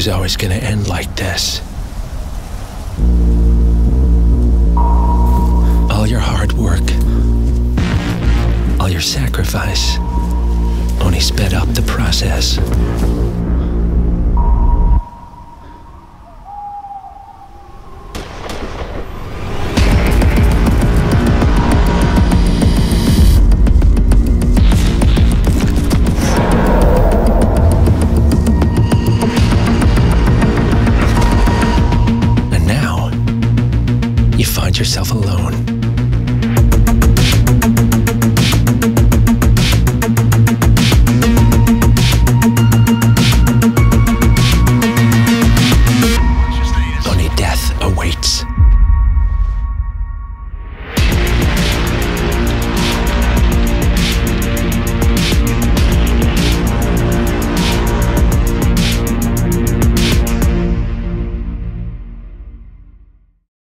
was always going to end like this. All your hard work, all your sacrifice, only sped up the process. Yourself alone.